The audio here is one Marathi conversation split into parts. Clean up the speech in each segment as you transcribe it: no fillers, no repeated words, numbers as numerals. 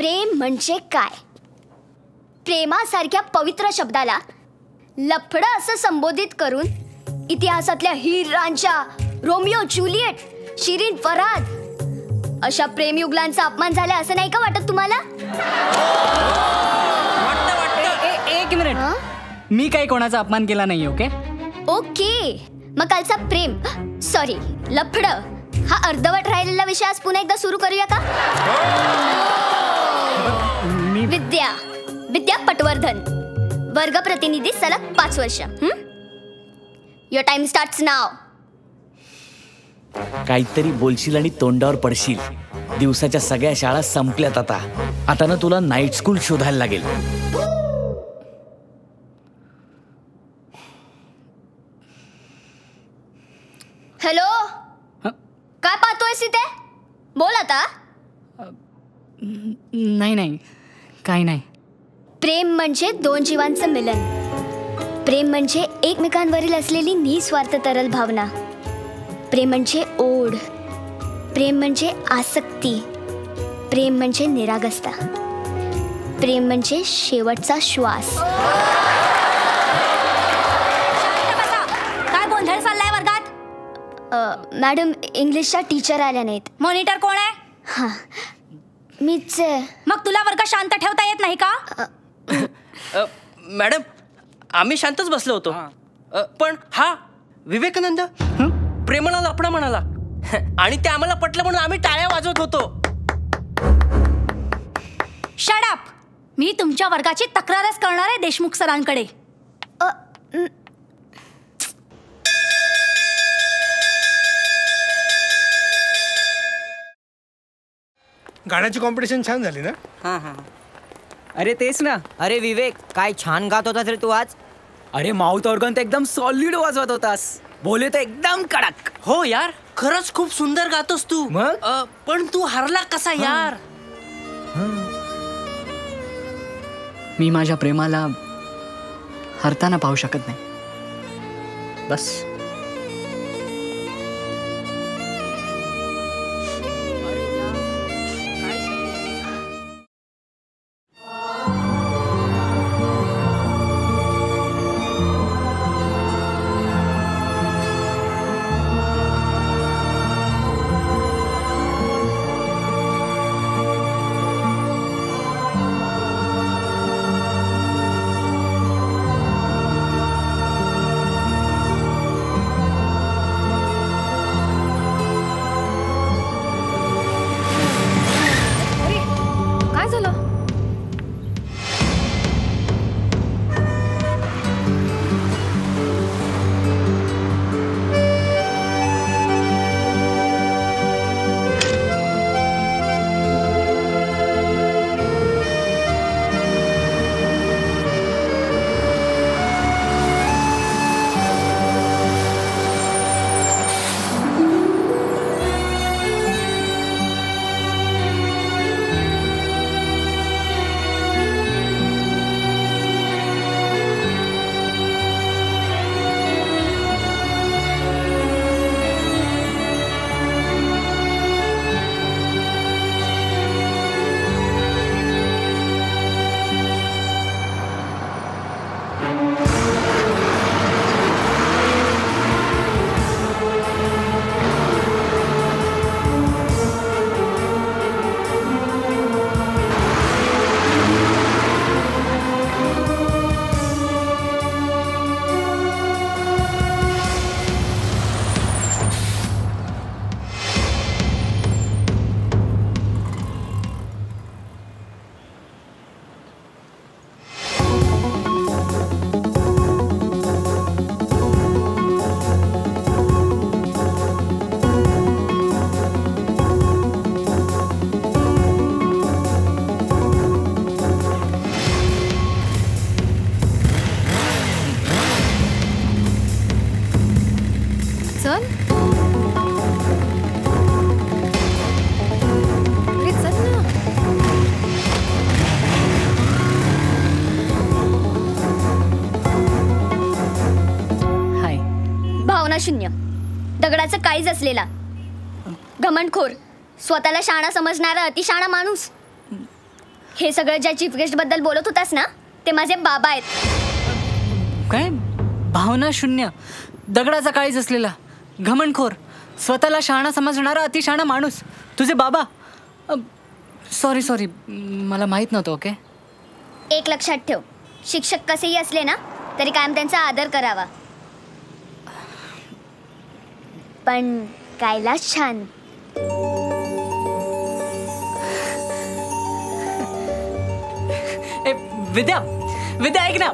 प्रेम म्हणजे काय? प्रेमासारख्या पवित्र शब्दाला लफडं असं संबोधित करून इतिहासातल्या हीर रांझा, रोमियो ज्युलिएट, शिरीन फरहाद अशा प्रेमयुगलांचा अपमान झाला असं नाही का वाटत तुम्हाला? एक मिनिट, मी काही कोणाचा अपमान केला नाही. ओके ओके, मग कालचा प्रेम सॉरी लफडं हा अर्धवट राहिलेला विषय आज पुन्हा एकदा सुरू करूया का? विद्या पटवर्धन, वर्ग प्रतिनिधी सलग 5 वर्ष. Your time starts now. काहीतरी बोलशील आणि तोंडावर पडशील. दिवसाच्या सगळ्या शाळा संपल्यात आता. आता ना तुला नाईट स्कूल शोधायला लागेल. हॅलो, काय पाहतोयस इथे? बोल आता. नाही नाही, काही नाही. प्रेम म्हणजे 2 जीवांचं मिलन. प्रेम म्हणजे एकमेकांवरील असलेली निस्वार्थ तरल भावना. प्रेम म्हणजे ओढ. प्रेम म्हणजे आसक्ती. प्रेम म्हणजे निरागसता. प्रेम म्हणजे शेवटचा श्वास. काय गोंधळ चाललाय वर्गात? मॅडम, इंग्लिशच्या टीचर आल्या नाहीत. मॉनिटर कोण आहे? हां, मीच. मग तुला वर्गात शांत ठेवता येत नाही का? मॅडम, आम्ही शांतच बसलो होतो. पण हा विवेकानंद प्रेमाला लफडा म्हणाला आणि ते आम्हाला पटलं म्हणून आम्ही टाळ्या वाजवत होतो. Shut up. मी तुमच्या वर्गाची तक्रारच करणार आहे देशमुख सरांकडे. गाण्याची कॉम्पिटिशन छान झाली ना? हां हां, अरे तेच ना. अरे विवेक, काय छान गात होतास रे तू आज. अरे माउथ ऑर्गन तर एकदम सॉलिड वाजवत होतास. बोले तर एकदम कडक. हो यार, खरंच खूप सुंदर गातोस तू. मग पण तू हरला कसा? हाँ। यार हाँ। मी माझ्या प्रेमाला हरताना पाहू शकत नाही. बस शून्य, दगडाचं काहीच असलेला, घमंडखोर, स्वतःला शाणा समजणारा अतिशाणा माणूस. हे सगळं ज्या चीफ गेस्ट बद्दल बोलत होतास ना, ते माझे बाबा आहेत. काय भावना शून्य, दगडाचा काळीज असलेला, घमंडखोर, स्वतःला शहाणा समजणारा अतिशहाणा माणूस तुझे बाबा. सॉरी सॉरी, मला माहित नव्हतं. ओके, एक लक्षात ठेव, शिक्षक कसेही असले ना तरी कायम त्यांचा आदर करावा. पण कैलास छान. विद्या, विद्या ऐक ना,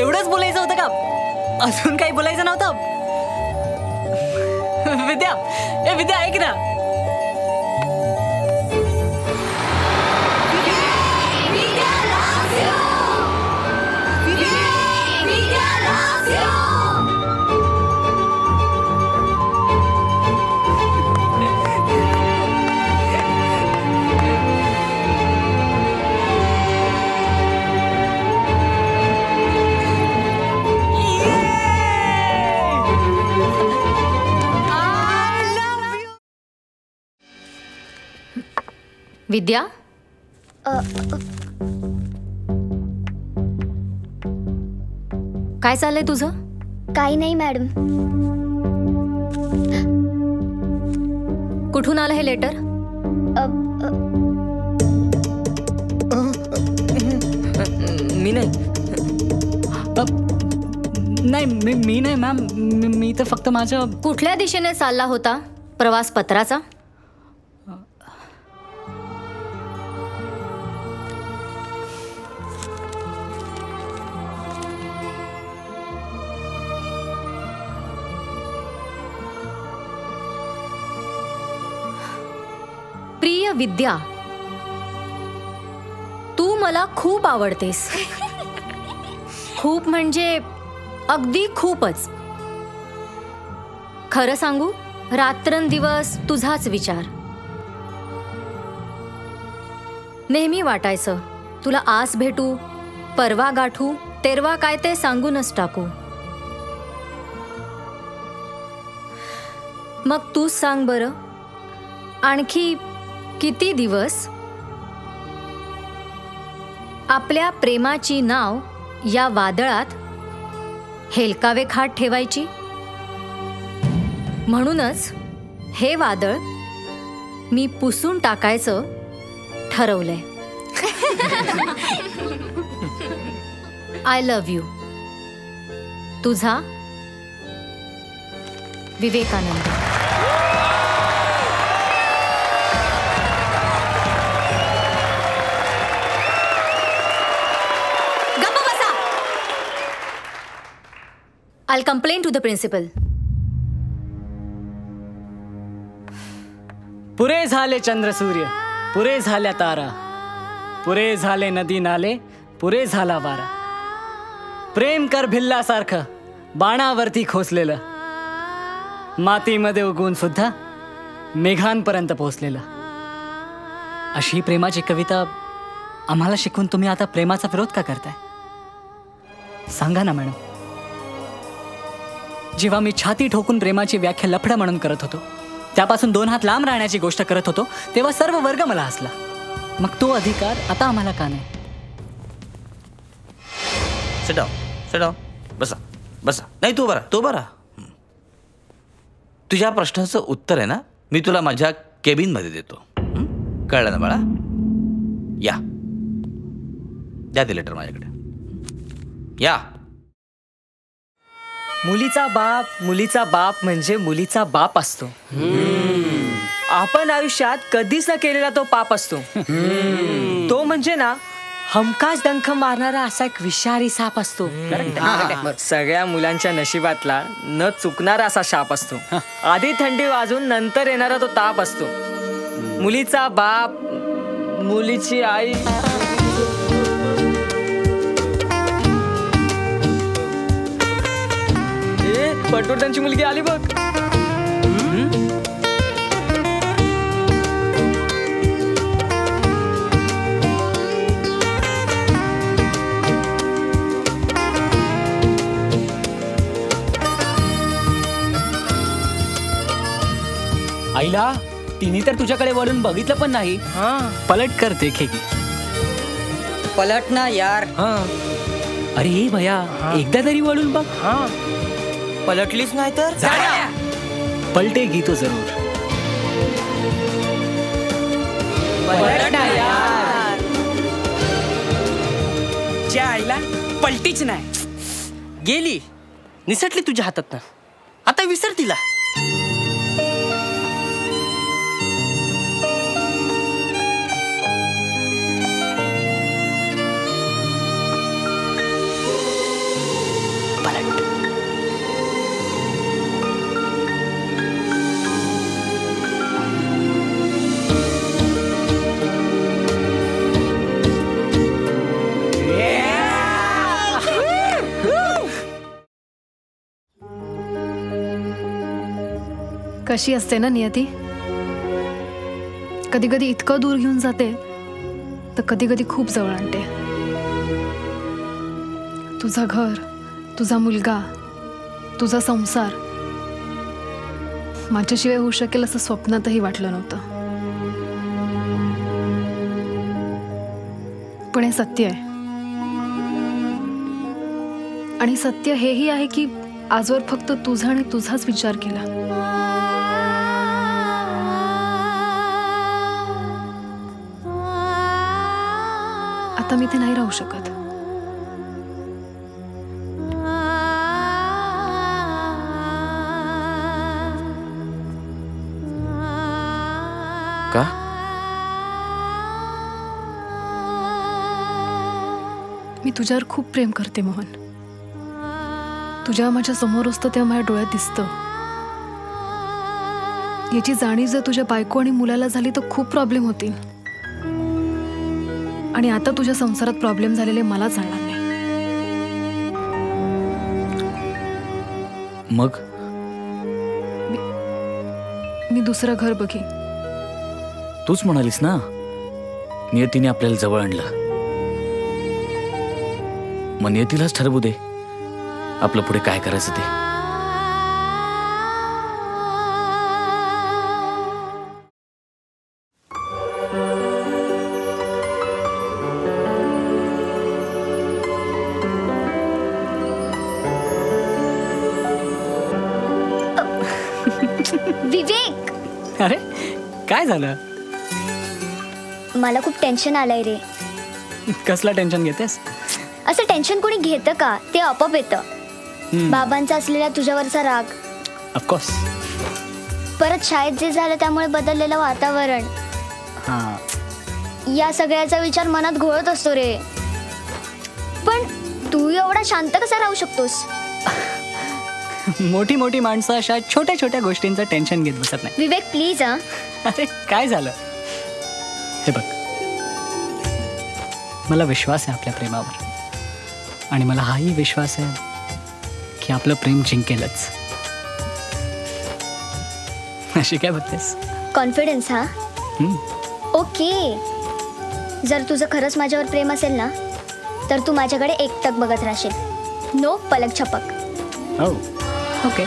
एवढंच बोलायचं होतं का? अजून काही बोलायचं नव्हतं? विद्या, ए विद्या ऐक ना. विद्या, काय चाललंय तुझं? काही नाही मॅडम. कुठून आलं हे लेटर? मी नाही. नाही मी नाही मॅम, मी तर फक्त माझ्या. कुठल्या दिशेने चालला होता प्रवास पत्राचा? प्रिय विद्या, तू मला खूप आवडतेस. खूप म्हणजे अगदी खूपच. खरं सांगू, रात्रंदिवस तुझाच विचार. नेहमी वाटायचं तुला आज भेटू, परवा गाठू, तेरवा काय ते सांगूनच टाकू. मग तूच सांग बरं, आणखी किती दिवस आपल्या प्रेमाची नाव या वादळात हेलकावे खात ठेवायची? म्हणूनच हे वादळ मी पुसून टाकायचं ठरवलंय. आय लव्ह यू, तुझा Vivekananda. I'll complain to the principal. पुरे झाले चंद्र सूर्य, पुरे झाल्या तारा, पुरे झाले नदी नाले, पुरे झाला वारा. प्रेम कर भिल्लासारखं बाणावरती खोसलेलं, मातीमध्ये उगवून सुद्धा मेघांपर्यंत पोहोचलेलं. अशी प्रेमाची कविता आम्हाला शिकून तुम्ही आता प्रेमाचा विरोध का करताय? सांगा ना मॅडम. जेव्हा मी छाती ठोकून प्रेमाची व्याख्या लफडा म्हणून करत होतो, त्यापासून 2 हात लांब राहण्याची गोष्ट करत होतो, तेव्हा सर्व वर्ग मला हसला. मग तो अधिकार आता आम्हाला का नाही? Sit down, sit down. बसा बसा. नाही तू बरा, तू बरा. तुझ्या प्रश्नाचं उत्तर आहे ना, मी तुला माझ्या केबिनमध्ये देतो. कळलं ना बाळा? या द्या ते लेटर माझ्याकडे. या. मुलीचा बाप म्हणजे मुलीचा बाप असतो. आपण आयुष्यात कधीच न केलेला तो पाप असतो. तो म्हणजे ना हमखास डंख मारणारा असा एक विषारी साप असतो. सगळ्या मुलांच्या नशिबातला न चुकणारा असा शाप असतो. आधी थंडी वाजून नंतर येणारा तो ताप असतो. मुलीचा बाप, मुलीची आई. पटवर्धनची मुलगी आली बघ. आईला तिने तर तुझ्याकडे वळून बघितलं पण नाही. पलट कर देखेगी. पलट ना यार. अरे भया एकदा तरी वळून बघ. पलटलीच नाही तर पलटेगी तो जरूर. पलट ना यार. ज्या आईला पलटीच नाही. गेली निसटली तुझ्या हातात ना. आता विसर तिला. कशी असते ना नियती. कधी कधी इतकं दूर घेऊन जाते तर कधी कधी खूप जवळ आणते. तुझं घर, तुझा मुलगा, तुझा संसार माझ्याशिवाय होऊ शकेल असं स्वप्नातही वाटलं नव्हतं. पण हे सत्य आहे. आणि सत्य हेही आहे की आजवर फक्त तुझा आणि तुझाच विचार केला. आता मी ते नाही राहू शकत. का? मी तुझ्यावर खूप प्रेम करते मोहन. तुझ्या माझ्या समोर असतं तेव्हा माझ्या डोळ्यात दिसतं. याची जाणीव जर तुझ्या बायको आणि मुलाला झाली तर खूप प्रॉब्लेम होतील. आणि आता तुझ्या संसारात प्रॉब्लेम झालेले मला जाणणार नाही. मग मी दुसरं घर बघी. तूच म्हणालीस ना नियतीने आपल्याला जवळ आणलं. मग नियतीलाच ठरवू दे आपलं पुढे काय करायचं ते. विवेक. अरे काय झालं? मला खूप टेन्शन आलंय रे. कसला टेन्शन घेतेस? असं टेन्शन कोणी घेतं का? ते आपोआप येतं. बाबांचा असलेला तुझ्यावरचा राग, ऑफकोर्स, परत शाळेत जे झालं त्यामुळे बदललेलं वातावरण, या सगळ्याचा विचार मनात घोळत असतो रे. पण तू एवढा शांत कसा राहू शकतोस? मोठी मोठी माणसं अशा छोट्या छोट्या गोष्टींचं टेन्शन घेत बसत नाही. विवेक प्लीज. अरे काय झालं? हे बघ, मला विश्वास आहे आपल्या प्रेमावर. आणि मला हाही विश्वास आहे की आपलं प्रेम जिंकेलच. अशी काय बघतेस? कॉन्फिडन्स. हा ओके. जर तुझं खरंच माझ्यावर प्रेम असेल ना तर तू माझ्याकडे एकटक बघत राहशील. नो पलक छपक. हो ओके.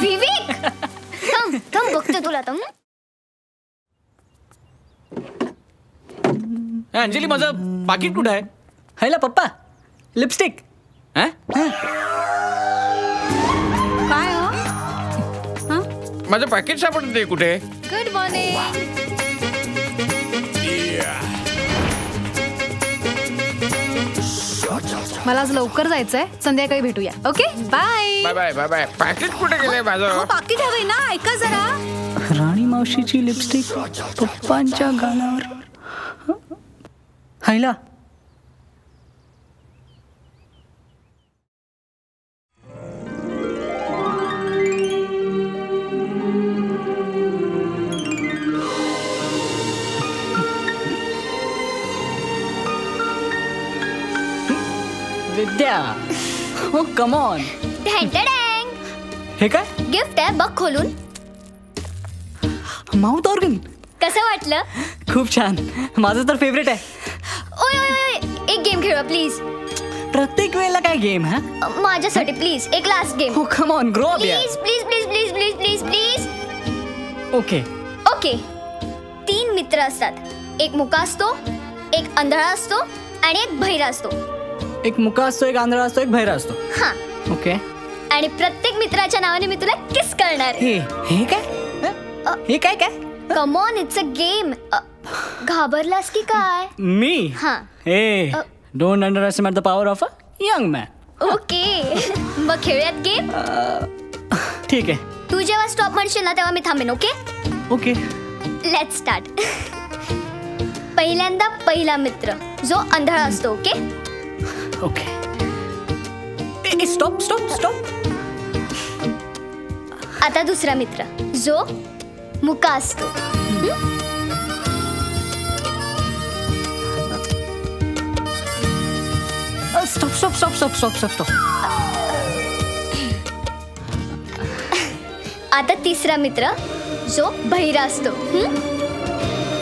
विवेक थांब थांब बघते तुला. अंजली माझं पाकिट कुठं आहे? हायला पप्पा लिपस्टिक. काय हो माझं पाकिट सापडत नाही कुठे? Good morning. मला आज लवकर जायचंय. संध्याकाळी भेटूया. Okay bye bye bye bye. Packet कुठे गेलंय माझं? पाकिट हवंय ना. ऐका जरा. राणी मावशीची लिपस्टिक पप्पांच्या गालावर. हायला विद्या. हो कम ऑन. हे काय गिफ्ट आहे बघ खोलून. Mouth organ. कसं वाटलं? खूप छान. माझं तर फेवरेट आहे. एक गेम खेळवा प्लीज. प्रत्येक वेळेला काय गेम हा? माझ्यासाठी प्लीज एक last game. Come on grow up यार. Please please please please please please. Okay okay. तीन मित्र असतात. एक मुका असतो, एक अंधळा असतो आणि एक बहिरा असतो. एक मुका असतो, एक आंधळा असतो, एक बहिरा असतो. हां ओके. आणि प्रत्येक मित्राच्या नावाने मी तुला किस करणार. हे हे काय हे काय काय. Come on it's a game. घाबरलास की काय. मी हां. Hey don't underestimate the power of a young man. Okay मग खेळूयात गेम. ठीक आहे. तू जेव्हा स्टॉप म्हणशील ना तेव्हा मी थांबेन. Okay okay. Let's start. पहिल्यांदा पहिला मित्र जो अंधळा असतो. Okay okay. Stop stop stop. आता दुसरा मित्र जो मुका असतो. Stop stop stop stop stop stop stop. आता तिसरा मित्र जो बहिरा असतो.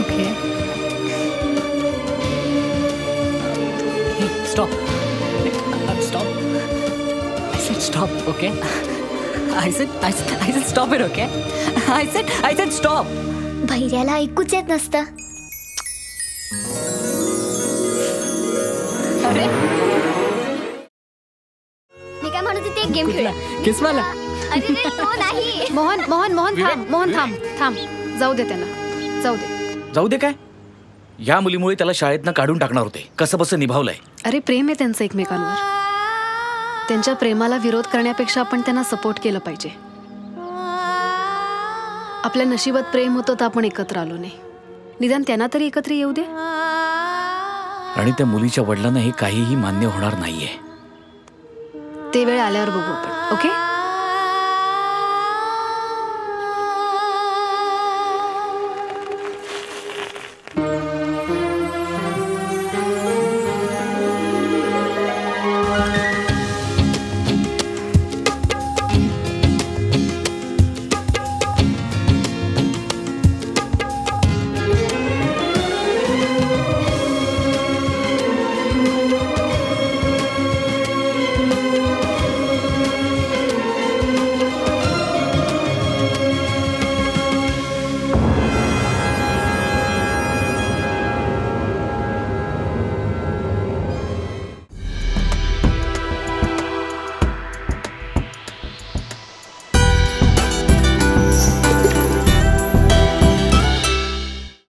Okay stop. Stop. I said stop, okay? I said stop it, okay? I said stop. भैऱ्याला ऐकूच येत नसतं. अरे मी काय म्हणत होते गेम खेळला. किस वाला? अरे तो नाही. मोहन मोहन मोहन थांब. मोहन थांब थांब. जाऊ दे त्याला. जाऊ दे. जाऊ दे काय? या मुलीमुळे त्याला शाळेतनं काढून टाकणार होते. कसं बसं निभावलंय. अरे प्रेम आहे त्यांचं एकमेकांवर. त्यांच्या प्रेमाला विरोध करण्यापेक्षा आपण त्यांना सपोर्ट केलं पाहिजे. आपल्या नशिबात प्रेम होतं तर आपण एकत्र आलो नाही. निदान त्यांना तरी एकत्र येऊ दे. आणि त्या मुलीच्या वडिलांना हे काहीही मान्य होणार नाहीये. ते वेळ आल्यावर बघू आपण. ओके